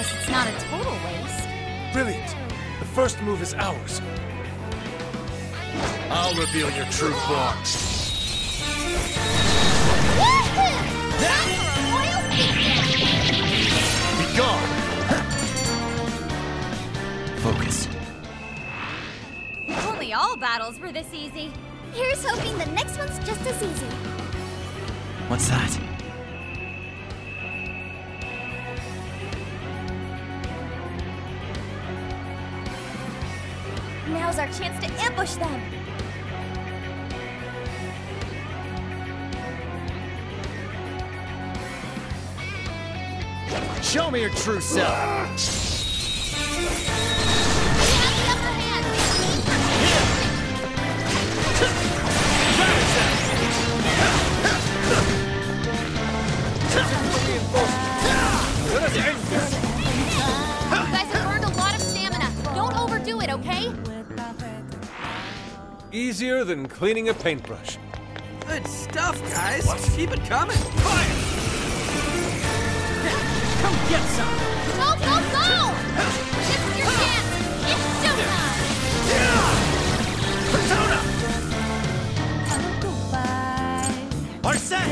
guess it's not a total waste. Brilliant. The first move is ours. I'll reveal your true form. Be gone. Focus. Only all battles were this easy. Here's hoping the next one's just as easy. What's that? Now's our chance to ambush them. Show me your true self. You guys have earned a lot of stamina. Don't overdo it, okay? Easier than cleaning a paintbrush. Good stuff, guys. What? Keep it coming. Fire! Come get some. Go, go, go! This is your chance. It's showtime. Persona. Or set.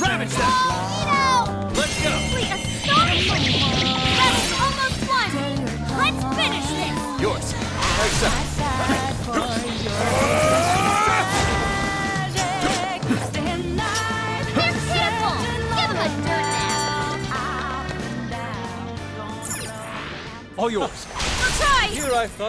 Ravage that. Let's go. Wait, astonishing. Let's finish this! Yours. They're pitiful! Give them a dirt nap! All yours. I'll try! Here I thought.